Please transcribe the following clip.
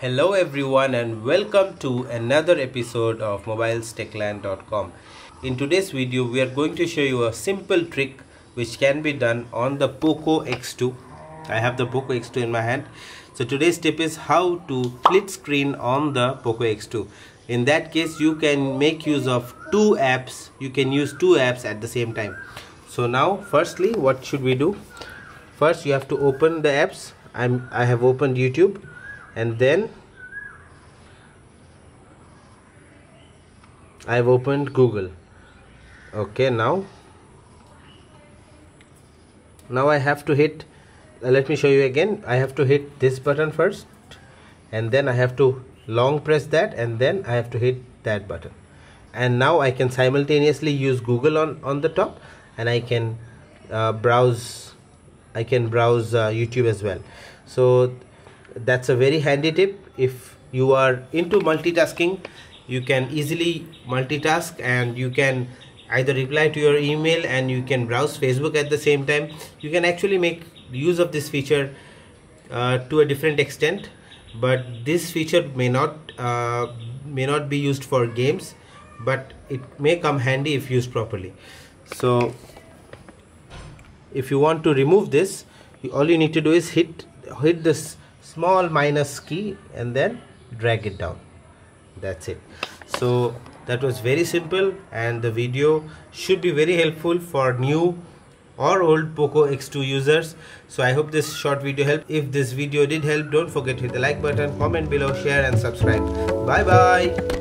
Hello everyone and welcome to another episode of mobilestechland.com. In today's video we are going to show you a simple trick which can be done on the POCO X2. I have the POCO X2 in my hand. So today's tip is how to split screen on the POCO X2. In that case you can make use of two apps. You can use two apps at the same time. So now firstly what should we do? First you have to open the apps. I have opened YouTube. And then I've opened Google. Okay, now I have to hit, let me show you again. I have to hit this button first, and then I have to long press that, and then I have to hit that button. And now I can simultaneously use Google on the top, and I can browse YouTube as well. So that's a very handy tip. If you are into multitasking, you can easily multitask, and you can either reply to your email and you can browse Facebook at the same time. You can actually make use of this feature to a different extent, but this feature may not be used for games, but it may come handy if used properly. So if you want to remove this, all you need to do is hit this small minus key and then drag it down. That's it. So that was very simple, and the video should be very helpful for new or old POCO X2 users. So I hope this short video helped. If this video did help, don't forget to hit the like button, comment below, share and subscribe. Bye bye.